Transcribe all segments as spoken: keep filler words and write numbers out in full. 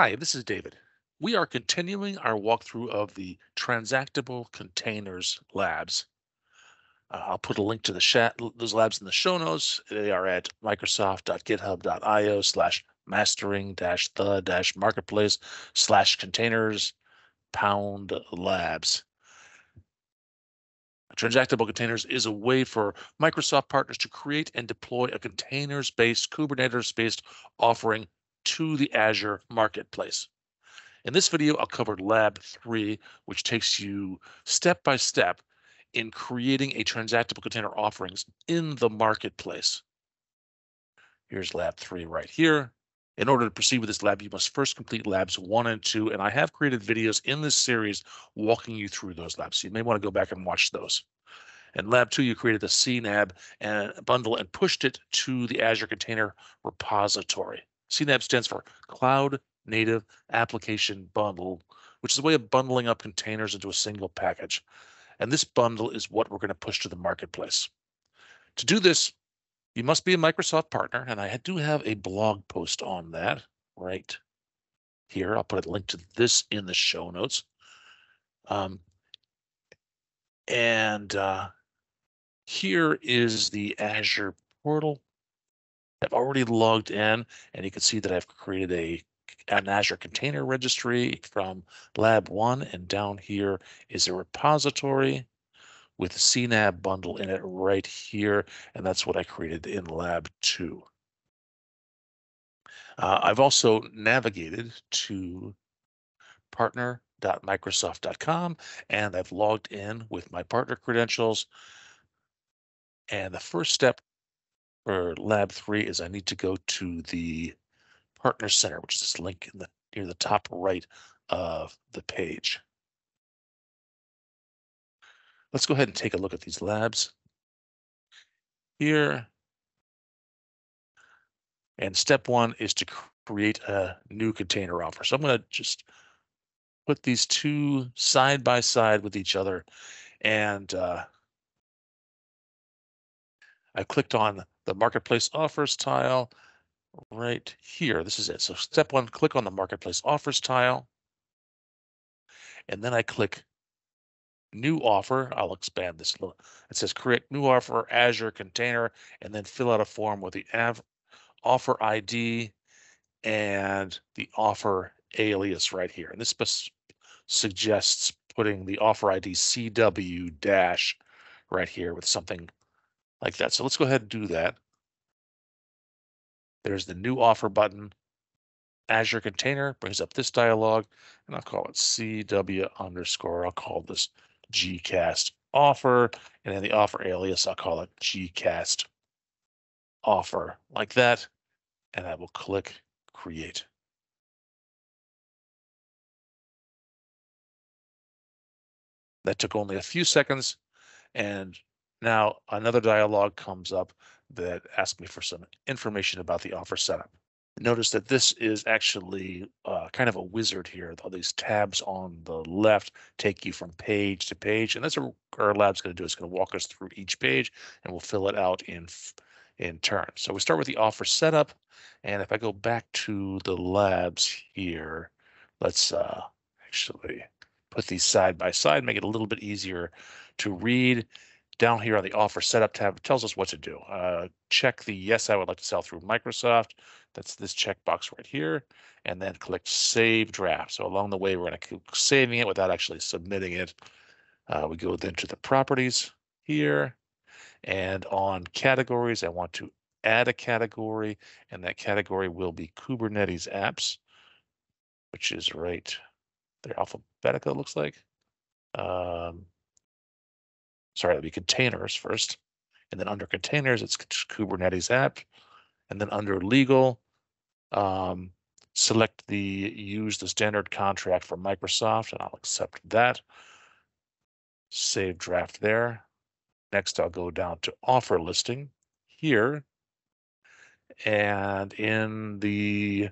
Hi, this is David. We are continuing our walkthrough of the Transactable Containers Labs. Uh, I'll put a link to the chat, those labs in the show notes. They are at microsoft.github.io slash mastering dash the dash marketplace slash containers pound labs. Transactable Containers is a way for Microsoft partners to create and deploy a containers-based, Kubernetes-based offering to the Azure Marketplace. In this video, I'll cover Lab three, which takes you step-by-step in creating a transactable container offerings in the marketplace. Here's Lab three right here. In order to proceed with this lab, you must first complete labs one and two, and I have created videos in this series walking you through those labs. So you may want to go back and watch those. In lab two, you created the C NAB and bundle and pushed it to the Azure Container repository. C NAB stands for Cloud Native Application Bundle, which is a way of bundling up containers into a single package. And this bundle is what we're going to push to the marketplace. To do this, you must be a Microsoft partner, and I do have a blog post on that right here. I'll put a link to this in the show notes. Um, and uh, here is the Azure portal. I've already logged in, and you can see that I've created a an Azure Container Registry from Lab one, and down here is a repository with a C NAB bundle in it right here, and that's what I created in Lab two. Uh, I've also navigated to partner dot microsoft dot com, and I've logged in with my partner credentials. And the first step for Lab three is I need to go to the Partner Center, which is this link in the, near the top right of the page. Let's go ahead and take a look at these labs here. And step one is to create a new container offer. So I'm going to just put these two side by side with each other. And uh, I clicked on the Marketplace Offers tile right here. This is it. So step one, click on the Marketplace Offers tile. And then I click New Offer. I'll expand this a little. It says create new offer, Azure Container, and then fill out a form with the offer I D and the offer alias right here. And this suggests putting the offer I D C W dash right here with something like that. So let's go ahead and do that. There's the New Offer button. Azure Container brings up this dialog, and I'll call it C W underscore. I'll call this GCast offer, and then the offer alias, I'll call it GCast offer, like that. And I will click Create. That took only a few seconds, and now another dialog comes up that asks me for some information about the offer setup. Notice that this is actually uh, kind of a wizard here. All these tabs on the left take you from page to page, and that's what our lab's going to do. It's going to walk us through each page, and we'll fill it out in in turn. So we start with the offer setup, and if I go back to the labs here, let's uh, actually put these side by side, make it a little bit easier to read. Down here on the offer setup tab, it tells us what to do. Uh, check the yes, I would like to sell through Microsoft. That's this checkbox right here, and then click save draft. So along the way, we're going to keep saving it without actually submitting it. Uh, we go then to the properties here, and on categories, I want to add a category, and that category will be Kubernetes apps, which is right there, alphabetical, it looks like. Um, Sorry, that'd be containers first, and then under containers, it's Kubernetes app, and then under legal, um, select the use the standard contract for Microsoft, and I'll accept that. Save draft there. Next, I'll go down to offer listing here, and in the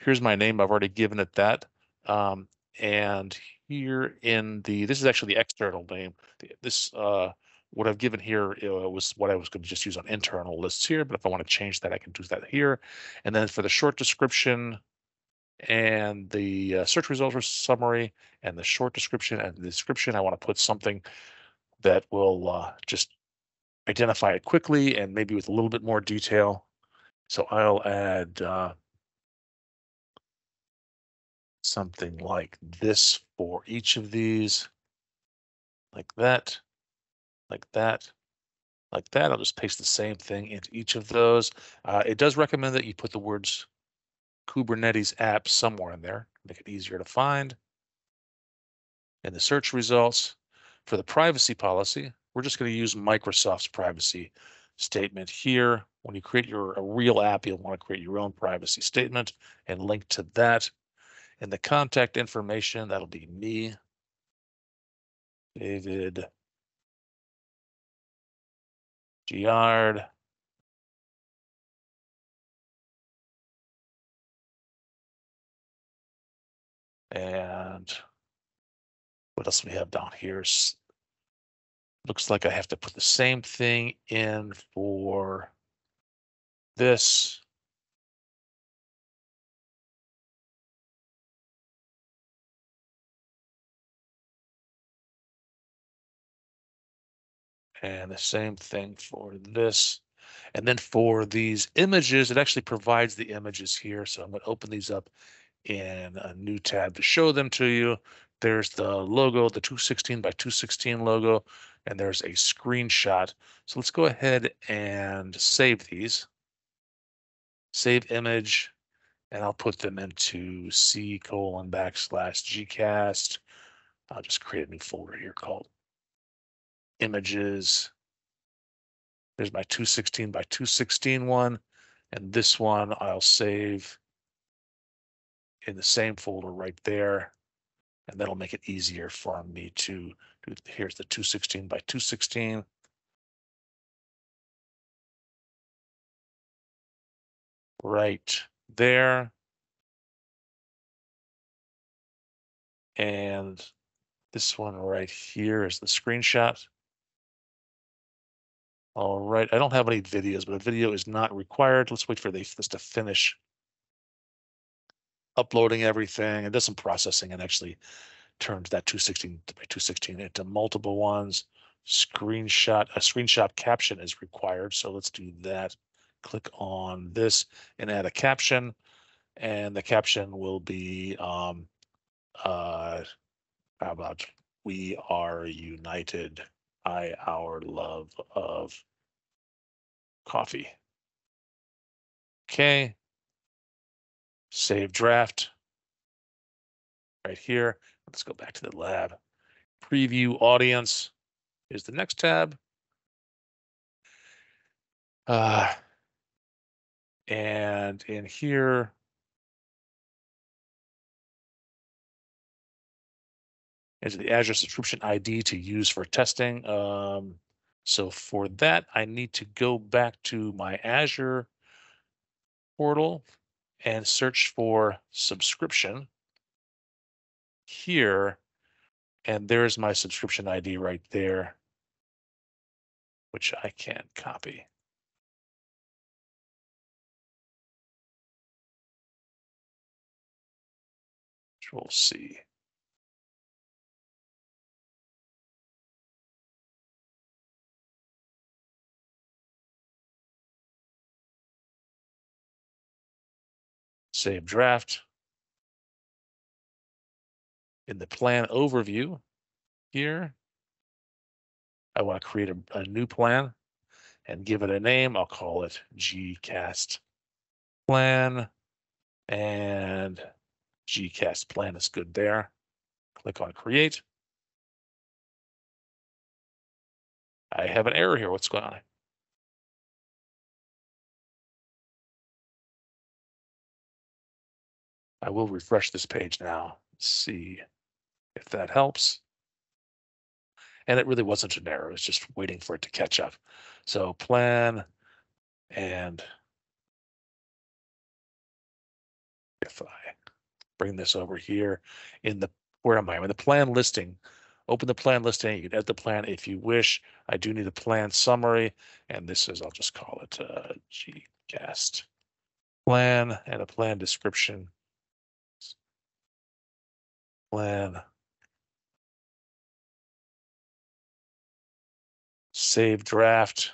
here's my name. I've already given it that, um, and. Here in the, this is actually the external name. This, uh, what I've given here uh, was what I was going to just use on internal lists here, but if I want to change that, I can do that here. And then for the short description, and the uh, search results summary and the short description and the description. I want to put something that will uh, just identify it quickly and maybe with a little bit more detail. So I'll add uh, something like this for each of these, like that, like that, like that. I'll just paste the same thing into each of those. Uh, it does recommend that you put the words Kubernetes app somewhere in there, make it easier to find. And the search results for the privacy policy, we're just going to use Microsoft's privacy statement here. When you create your a real app, you'll want to create your own privacy statement and link to that. And the contact information, that'll be me, David Giard. And what else we have down here? Looks like I have to put the same thing in for this. And the same thing for this. And then for these images, it actually provides the images here. So I'm going to open these up in a new tab to show them to you. There's the logo, the two sixteen by two sixteen logo, and there's a screenshot. So let's go ahead and save these. Save image, and I'll put them into C colon backslash GCast. I'll just create a new folder here called images. There's my two sixteen by two sixteen one, and this one I'll save in the same folder right there, and that'll make it easier for me to do. Here's the two sixteen by two sixteen. Right there. And this one right here is the screenshot. All right, I don't have any videos, but a video is not required. Let's wait for this to finish uploading everything. It does some processing and actually turns that two sixteen by two sixteen into multiple ones. Screenshot, a screenshot caption is required. So let's do that. Click on this and add a caption, and the caption will be um, uh, how about we are united by our love of coffee. Okay. Save draft right here. Let's go back to the lab. Preview audience is the next tab. Uh, and in here, is the Azure subscription I D to use for testing. Um, so for that, I need to go back to my Azure portal and search for subscription here. And there's my subscription I D right there, which I can't copy. Control C. Save draft. In the plan overview here, I want to create a, a new plan and give it a name. I'll call it GCast plan, and GCast plan is good there. Click on create. I have an error here. What's going on? I will refresh this page now, see if that helps. And it really wasn't an error, it was just waiting for it to catch up. So plan, and if I bring this over here in the, where am I? I'm in the plan listing. Open the plan listing, you can add the plan if you wish. I do need a plan summary, and this is, I'll just call it uh, GCast plan, and a plan description. plan. Save draft.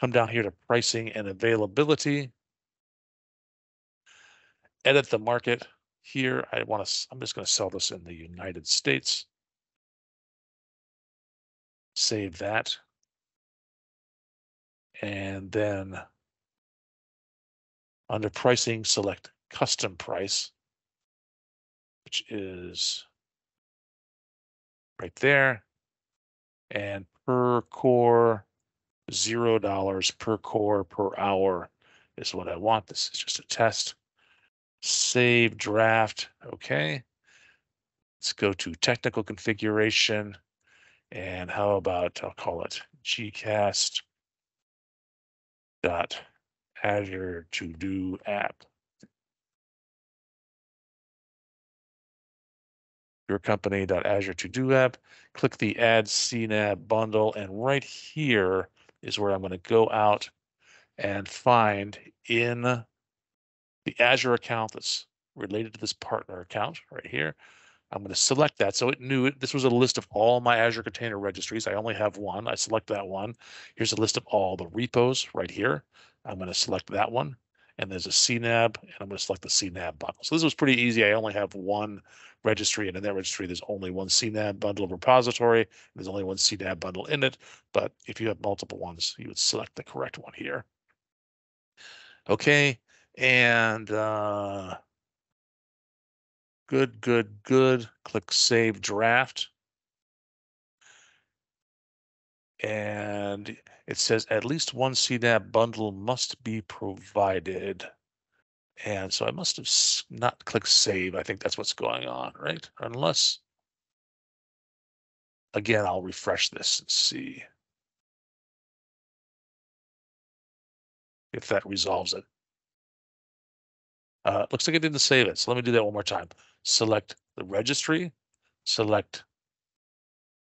Come down here to pricing and availability. Edit the market here. I want to, I'm just going to sell this in the United States. Save that. And then under pricing, select custom price, which is right there. And per core, zero dollars per core per hour is what I want. This is just a test. Save draft. Okay. Let's go to technical configuration. And how about I'll call it GCast dot Azure to do app. Your company dot Azure to do app. Click the add C NAB bundle, and right here is where I'm going to go out and find in the Azure account that's related to this partner account right here. I'm going to select that. So it knew it, this was a list of all my Azure Container Registries. I only have one. I select that one. Here's a list of all the repos right here. I'm going to select that one. And there's a C NAB, and I'm going to select the C NAB bundle. So this was pretty easy. I only have one registry, and in that registry, there's only one C NAB bundle repository. There's only one C NAB bundle in it. But if you have multiple ones, you would select the correct one here. Okay. And uh, good, good, good. Click Save Draft. And it says at least one C NAB bundle must be provided. And so I must have not clicked save. I think that's what's going on, right? Unless, again, I'll refresh this and see if that resolves it. Uh, looks like it didn't save it. So let me do that one more time. Select the registry, select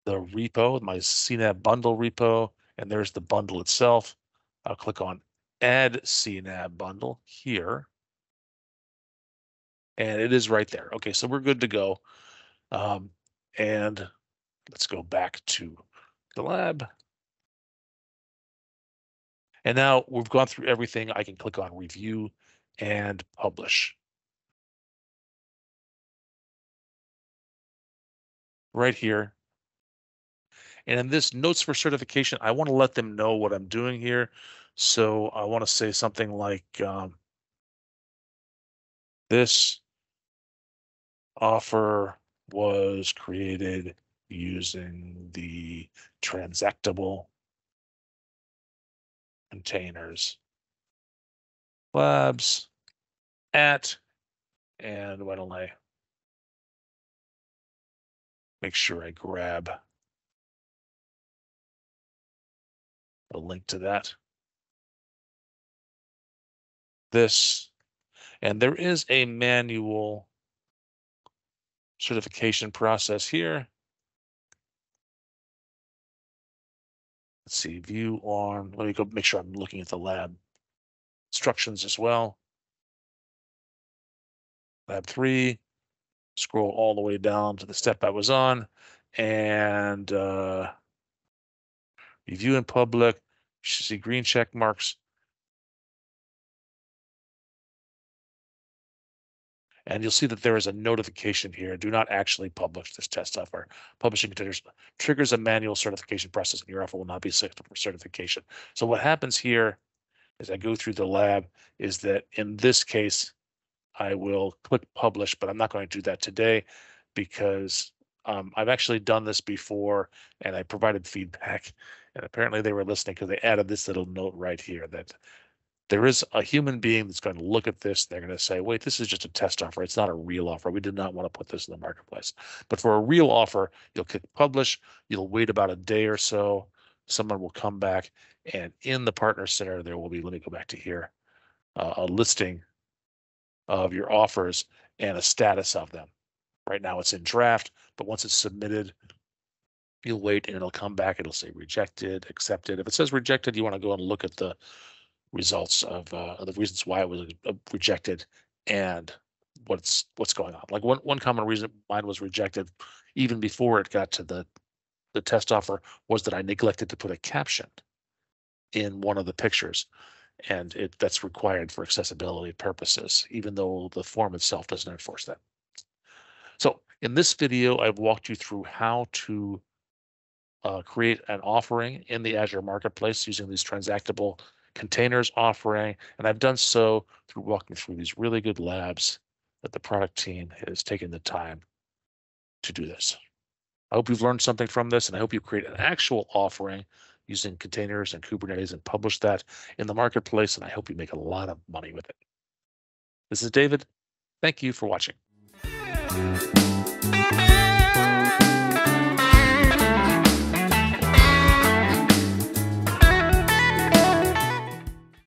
the repo, my C NAB bundle repo, and there's the bundle itself. I'll click on Add C NAB Bundle here. And it is right there. Okay, so we're good to go. Um, and let's go back to the lab. And now we've gone through everything. I can click on Review and Publish. Right here. And in this notes for certification, I want to let them know what I'm doing here. So I want to say something like um, this offer was created using the Transactable Containers Labs at, and why don't I make sure I grab a link to that. This, and there is a manual certification process here. Let's see, view on, let me go make sure I'm looking at the lab instructions as well. Lab three, scroll all the way down to the step I was on, and uh, review in public, you should see green check marks. And you'll see that there is a notification here. Do not actually publish this test software. Publishing containers triggers a manual certification process, and your offer will not be set for certification. So what happens here as I go through the lab is that in this case, I will click publish, but I'm not going to do that today because Um, I've actually done this before, and I provided feedback, and apparently they were listening because they added this little note right here that there is a human being that's going to look at this. They're going to say, wait, this is just a test offer. It's not a real offer. We did not want to put this in the marketplace. But for a real offer, you'll click publish. You'll wait about a day or so. Someone will come back, and in the Partner Center, there will be, let me go back to here, uh, a listing of your offers and a status of them. Right now it's in draft, but once it's submitted, you'll wait and it'll come back. It'll say rejected, accepted. If it says rejected, you want to go and look at the results of uh, the reasons why it was rejected and what's what's going on. Like one one common reason mine was rejected, even before it got to the the test offer, was that I neglected to put a caption in one of the pictures, and it that's required for accessibility purposes, even though the form itself doesn't enforce that. So in this video, I've walked you through how to uh, create an offering in the Azure Marketplace using these transactable containers offering, and I've done so through walking through these really good labs that the product team has taken the time to do this. I hope you've learned something from this, and I hope you create an actual offering using containers and Kubernetes and publish that in the marketplace, and I hope you make a lot of money with it. This is David. Thank you for watching.